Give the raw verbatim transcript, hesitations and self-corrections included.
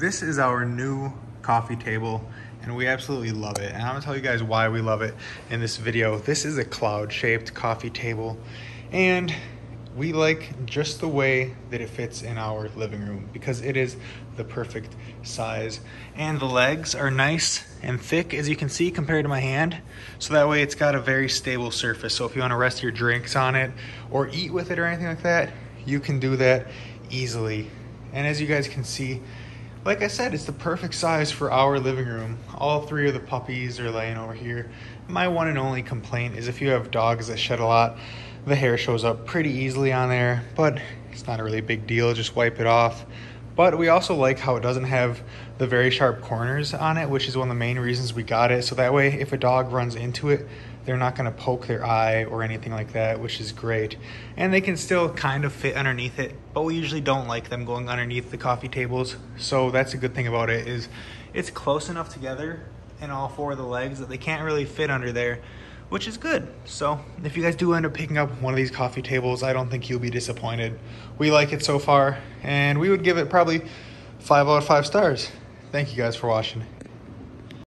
This is our new coffee table and we absolutely love it, and I'm gonna tell you guys why we love it in this video. This is a cloud shaped coffee table and we like just the way that it fits in our living room because it is the perfect size, and the legs are nice and thick, as you can see, compared to my hand, so that way it's got a very stable surface. So if you want to rest your drinks on it or eat with it or anything like that, you can do that easily. And as you guys can see, like I said, it's the perfect size for our living room. All three of the puppies are laying over here. My one and only complaint is if you have dogs that shed a lot, the hair shows up pretty easily on there, but it's not a really big deal, just wipe it off. But we also like how it doesn't have the very sharp corners on it, which is one of the main reasons we got it. So that way, if a dog runs into it, they're not gonna poke their eye or anything like that, which is great. And they can still kind of fit underneath it, but we usually don't like them going underneath the coffee tables. So that's a good thing about it, is it's close enough together in all four of the legs that they can't really fit under there, which is good. So if you guys do end up picking up one of these coffee tables, I don't think you'll be disappointed. We like it so far, and we would give it probably five out of five stars. Thank you guys for watching.